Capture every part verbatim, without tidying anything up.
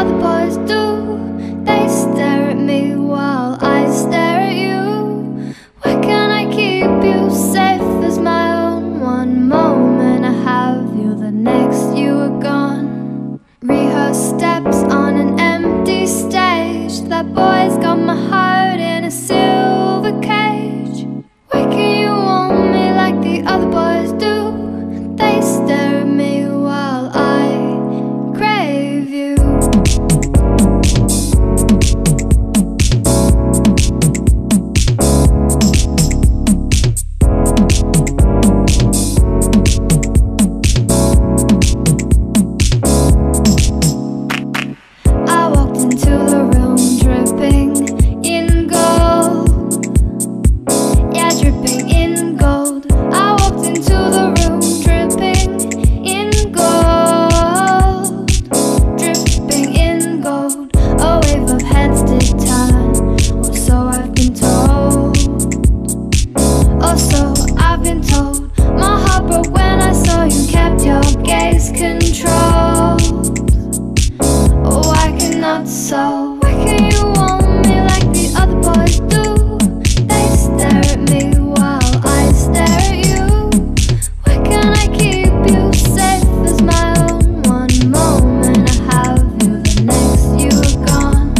other boys do. They stare at me while I stare at you. Why can't I keep you safe as my own? One moment I have you, the next you are gone. Rehearse steps on an empty stage. That boy's got my heart in a silver cage. Why can't you want me like the other boys do? They stare at me while I crave you. So why can't you want me like the other boys do? They stare at me while I stare at you. Why can't I keep you safe as my own? One moment I have you, the next you are gone.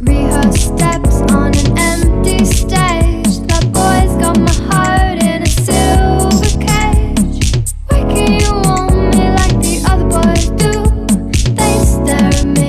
Rehearse steps on an empty stage. That boy's got my heart in a silver cage. Why can't you want me like the other boys do? They stare at me.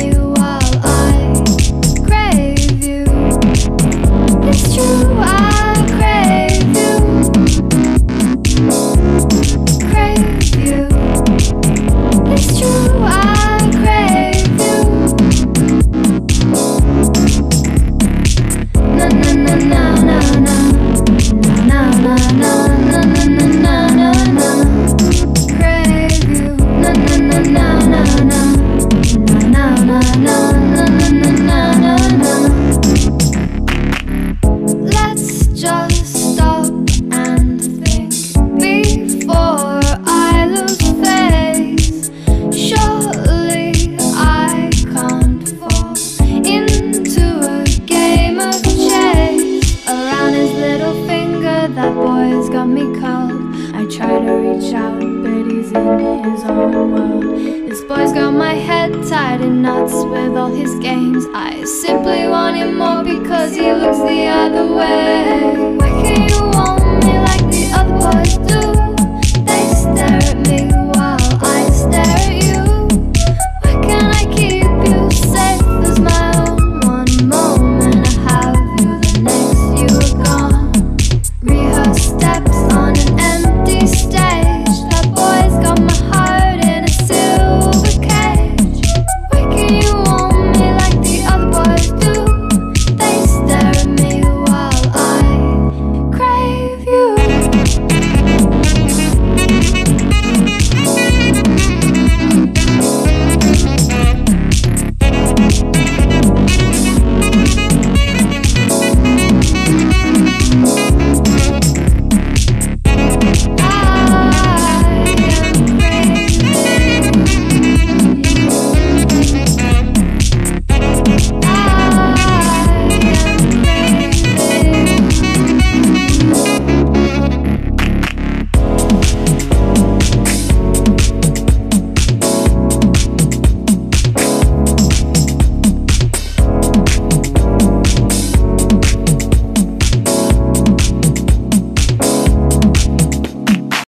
Try to reach out, but he's in his own world. This boy's got my head tied in knots with all his games. I simply want him more because he looks the other way. Why can't you